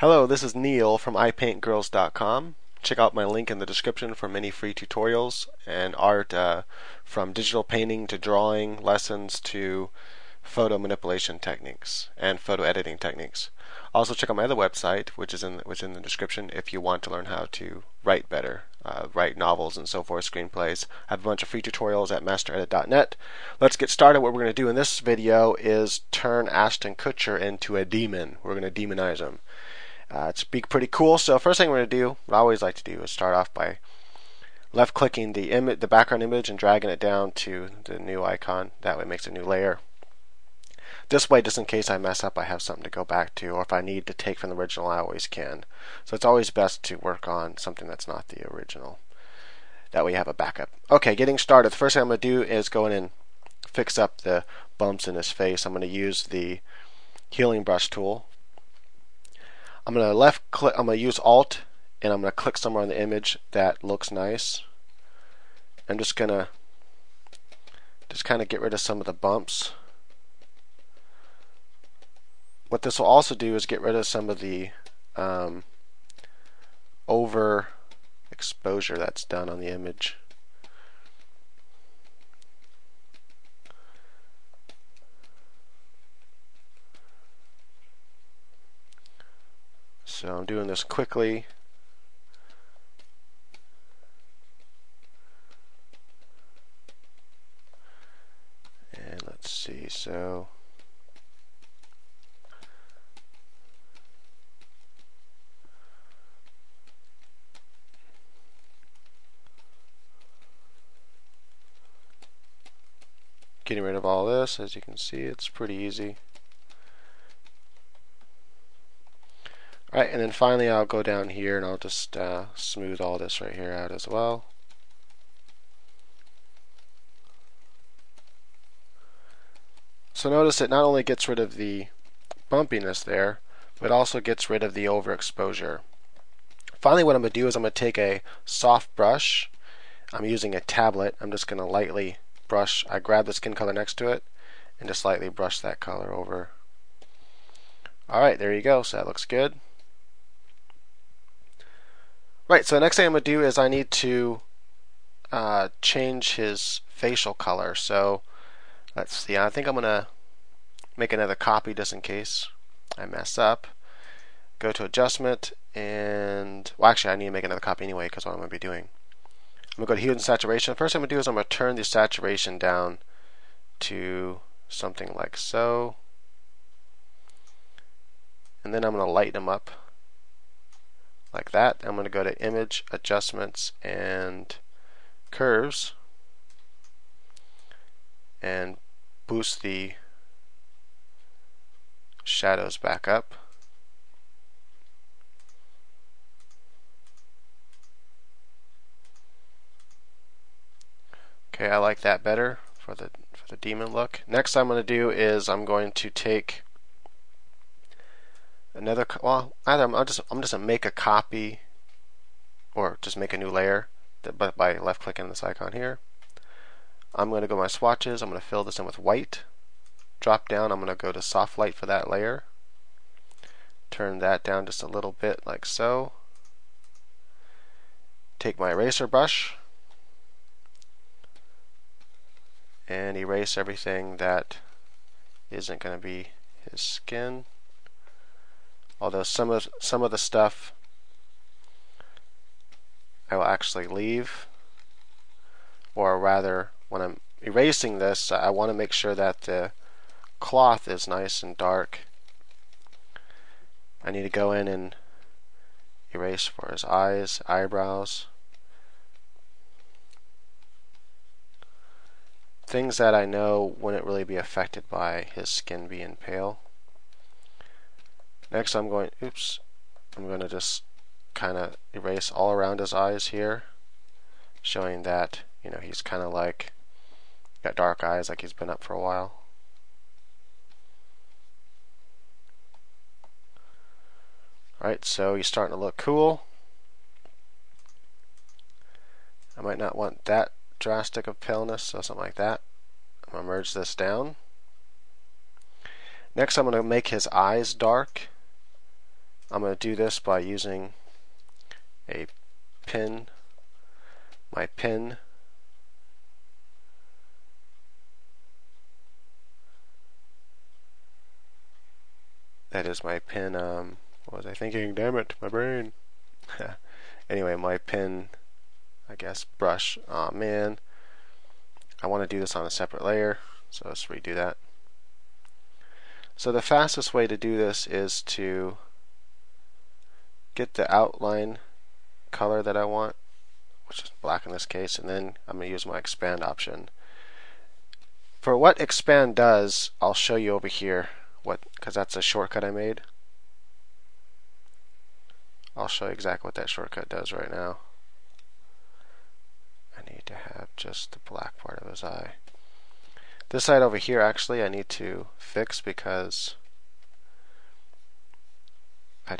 Hello, this is Neil from iPaintGirls.com. Check out my link in the description for many free tutorials and art from digital painting to drawing lessons to photo manipulation techniques and photo editing techniques. Also check out my other website, which is in the description, if you want to learn how to write better, write novels and so forth, screenplays. I have a bunch of free tutorials at MasterEdit.net. Let's get started. What we're going to do in this video is turn Ashton Kutcher into a demon. We're going to demonize him. It's pretty cool. So first thing we're going to do, what I always like to do, is start off by left-clicking the background image and dragging it down to the new icon. That way it makes a new layer. This way, just in case I mess up, I have something to go back to, or if I need to take from the original, I always can. So it's always best to work on something that's not the original. That way you have a backup. Okay, getting started. The first thing I'm going to do is go in and fix up the bumps in his face. I'm going to use the healing brush tool. I'm going to left-click, I'm going to use Alt, and I'm going to click somewhere on the image that looks nice. I'm just going to kind of get rid of some of the bumps. What this will also do is get rid of some of the over exposure that's done on the image. So I'm doing this quickly. And let's see, so getting rid of all this, as you can see, it's pretty easy. Alright, and then finally I'll go down here and I'll just smooth all this right here out as well. So notice it not only gets rid of the bumpiness there, but also gets rid of the overexposure. Finally, what I'm going to do is I'm going to take a soft brush. I'm using a tablet. I'm just going to lightly brush, I grab the skin color next to it and just lightly brush that color over. Alright, there you go, so that looks good. Right, so the next thing I'm going to do is I need to change his facial color. So let's see, I think I'm going to make another copy just in case I mess up. Go to adjustment and, well, actually I need to make another copy anyway because what I'm going to be doing. I'm going to go to hue and saturation. First thing I'm going to do is I'm going to turn the saturation down to something like so. And then I'm going to lighten them up like that. I'm going to go to Image, Adjustments, and Curves. And boost the shadows back up. Okay, I like that better for the demon look. Next I'm going to do is I'm going to take another, well, either I'm just going to make a copy or just make a new layer but by left clicking this icon here. I'm going to go to my swatches, I'm going to fill this in with white. Drop down, I'm going to go to soft light for that layer. Turn that down just a little bit like so. Take my eraser brush and erase everything that isn't going to be his skin. Although some of the stuff I will actually leave, or rather when I'm erasing this I want to make sure that the cloth is nice and dark. I need to go in and erase for his eyes, eyebrows, things that I know wouldn't really be affected by his skin being pale. Next I'm going, oops, I'm going to just kind of erase all around his eyes here, showing that, you know, he's kind of like got dark eyes, like he's been up for a while. Alright, so he's starting to look cool. I might not want that drastic of paleness, so something like that. I'm going to merge this down. Next I'm going to make his eyes dark I'm going to do this by using a pin, my pin that is my pin, what was I thinking, damn it, my brain. Anyway, my pin, I guess, brush. Aw, man, I want to do this on a separate layer, so let's redo that. So the fastest way to do this is to get the outline color that I want, which is black in this case, and then I'm going to use my expand option. For what expand does, I'll show you over here, what, because that's a shortcut I made. I'll show you exactly what that shortcut does right now. I need to have just the black part of his eye. This side over here, actually, I need to fix because I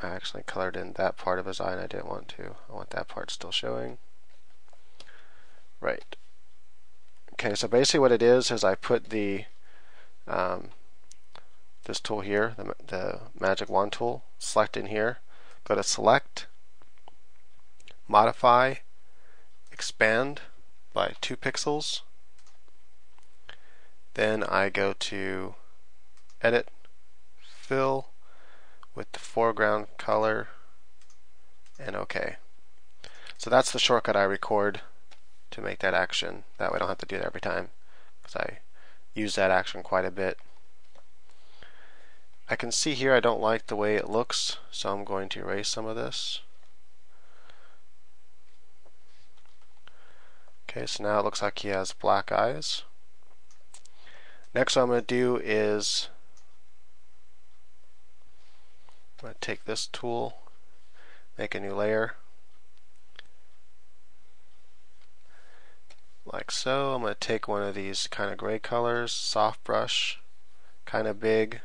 actually colored in that part of his eye and I didn't want to. I want that part still showing. Right. Okay, so basically what it is I put the this tool here, the magic wand tool, select in here, go to select, modify, expand by 2 pixels, then I go to edit, fill with the foreground color, and OK. So that's the shortcut I record to make that action. That way I don't have to do it every time, because I use that action quite a bit. I can see here I don't like the way it looks, so I'm going to erase some of this. Okay, so now it looks like he has black eyes. Next what I'm going to do is I'm going to take this tool, make a new layer like so. I'm going to take one of these kind of gray colors, soft brush, kind of big,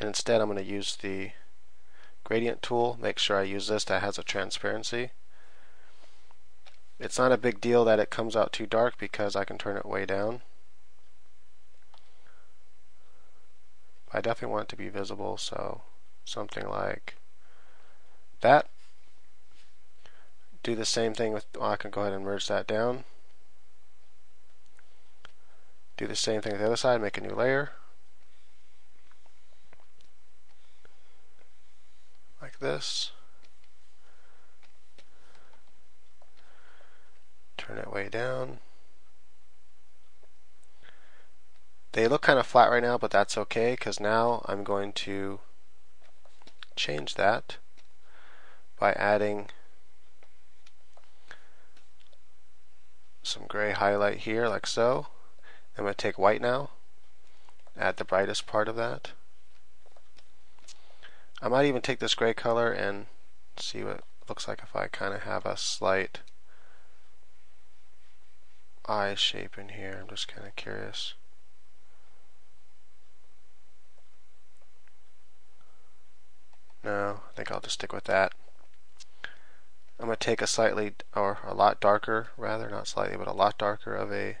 and instead I'm going to use the gradient tool. Make sure I use this, that has a transparency. It's not a big deal that it comes out too dark because I can turn it way down. I definitely want it to be visible, so something like that. Do the same thing with, well, I can go ahead and merge that down. Do the same thing with the other side, make a new layer. Like this. Turn it way down. They look kind of flat right now, but that's okay, because now I'm going to change that by adding some gray highlight here, like so. I'm going to take white now, add the brightest part of that. I might even take this gray color and see what it looks like if I kind of have a slight eye shape in here. I'm just kind of curious. No, I think I'll just stick with that. I'm going to take a slightly, or a lot darker, rather, not slightly, but a lot darker of a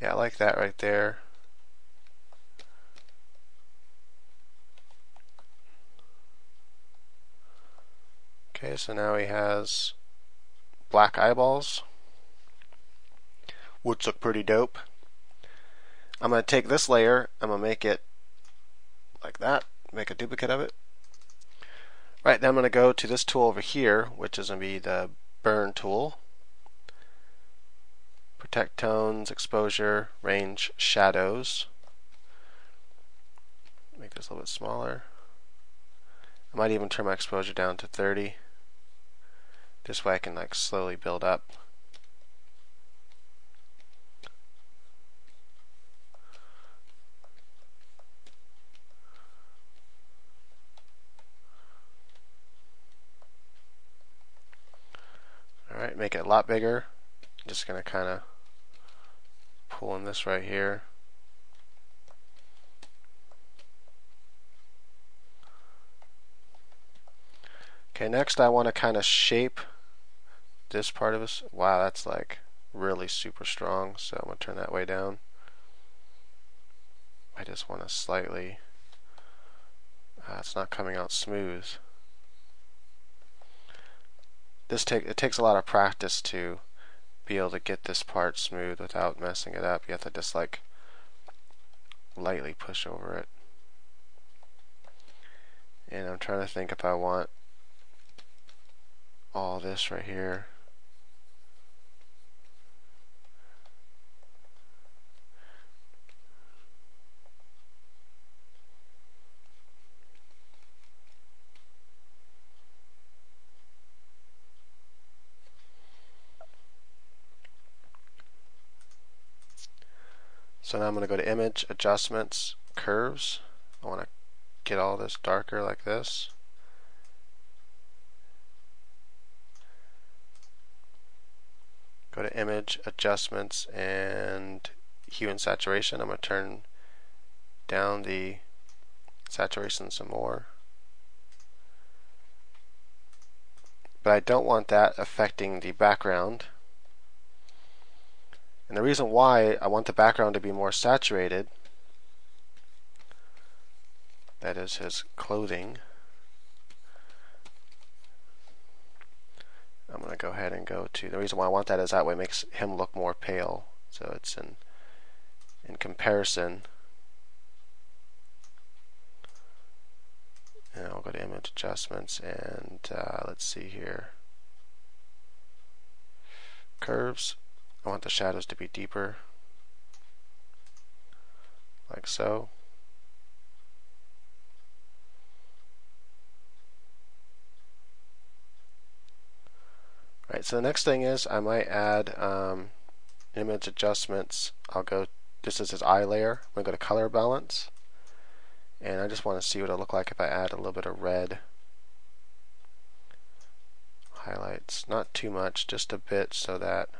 yeah, I like that right there. Okay, so now he has black eyeballs, which look pretty dope. I'm going to take this layer, I'm going to make it like that, make a duplicate of it. Right, then I'm going to go to this tool over here, which is going to be the burn tool. Protect tones, exposure, range, shadows. Make this a little bit smaller. I might even turn my exposure down to 30. This way I can like slowly build up. Alright, make it a lot bigger. I'm just going to kind of pull in this right here. Okay, next I want to kind of shape this part of this. Wow, that's like really super strong, so I'm going to turn that way down. I just want to slightly, it's not coming out smooth. It takes a lot of practice to be able to get this part smooth without messing it up. You have to just like lightly push over it. And I'm trying to think if I want all this right here. So now I'm going to go to Image, Adjustments, Curves. I want to get all this darker like this. Go to Image, Adjustments, and Hue and Saturation. I'm going to turn down the saturation some more. But I don't want that affecting the background. And the reason why I want the background to be more saturated, that is his clothing. I'm going to go ahead and go to, the reason why I want that is that way it makes him look more pale. So it's in comparison. And I'll go to Image Adjustments and let's see here. Curves. I want the shadows to be deeper, like so. Right, so the next thing is I might add Image Adjustments. I'll go, this is his eye layer. I'm going to go to Color Balance, and I just want to see what it'll look like if I add a little bit of red highlights. Not too much, just a bit, so that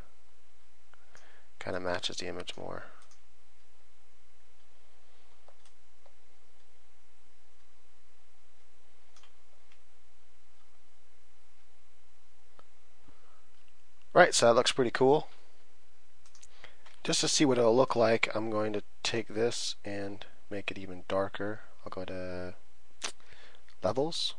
kind of matches the image more. Right, so that looks pretty cool. Just to see what it'll look like, I'm going to take this and make it even darker. I'll go to Levels.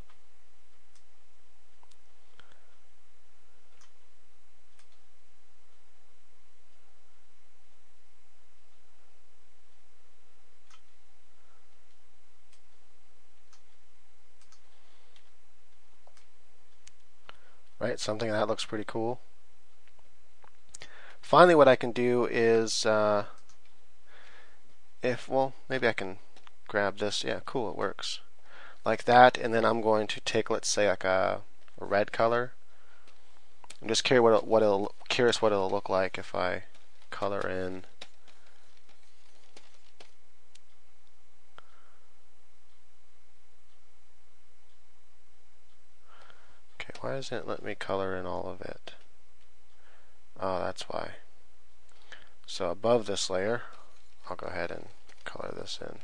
Right, something that looks pretty cool. Finally, what I can do is, maybe I can grab this. Yeah, cool, it works like that. And then I'm going to take, let's say, like a red color. I'm just curious what it'll look like if I color in. Why doesn't it let me color in all of it? Oh, that's why. So above this layer, I'll go ahead and color this in.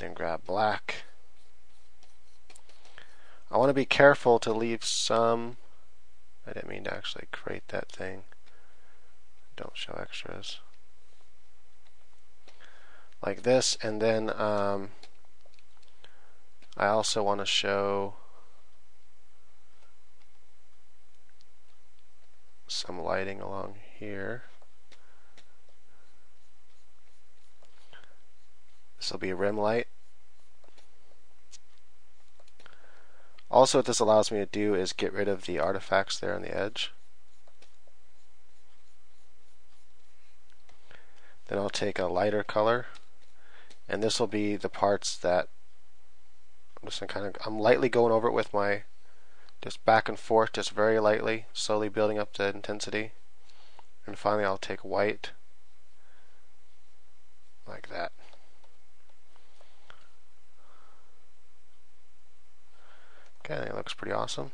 Then grab black. I want to be careful to leave some. I didn't mean to actually create that thing. Don't show extras. Like this, and then I also want to show some lighting along here. This will be a rim light. Also, what this allows me to do is get rid of the artifacts there on the edge. Then I'll take a lighter color, and this will be the parts that I'm lightly going over it with my, just back and forth, just very lightly, slowly building up the intensity. And finally I'll take white, like that. Okay, I think it looks pretty awesome.